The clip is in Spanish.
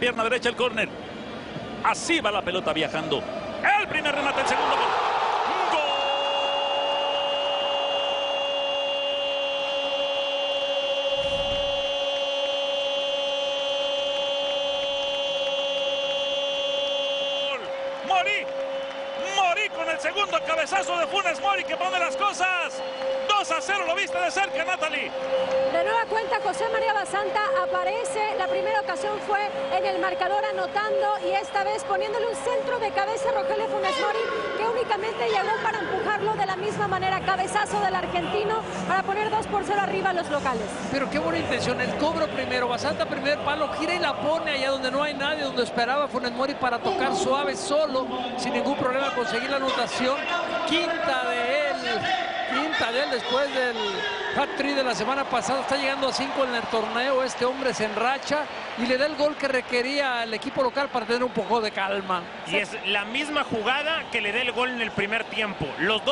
Pierna derecha, el córner. Así va la pelota viajando. El primer remate, el segundo gol. Mori con el segundo cabezazo de Funes Mori, que pone las cosas 2-0, lo viste de cerca, Natalie. De nueva cuenta, José María Basanta aparece. La primera ocasión fue en el marcador anotando, y esta vez poniéndole un centro de cabeza a Rogelio Funes Mori, que únicamente llegó para empujarlo de la misma manera. Cabezazo del argentino para poner 2-0 arriba a los locales. Pero qué buena intención, el cobro primero, Basanta primer palo, gira y la pone allá donde no hay nadie, donde esperaba Funes Mori para tocar suave, solo, sin ningún problema conseguir la anotación. Quinta de él después del hat-trick de la semana pasada. Está llegando a 5 en el torneo. Este hombre se enracha y le da el gol que requería el equipo local para tener un poco de calma. Y es la misma jugada que le da el gol en el primer tiempo. Los dos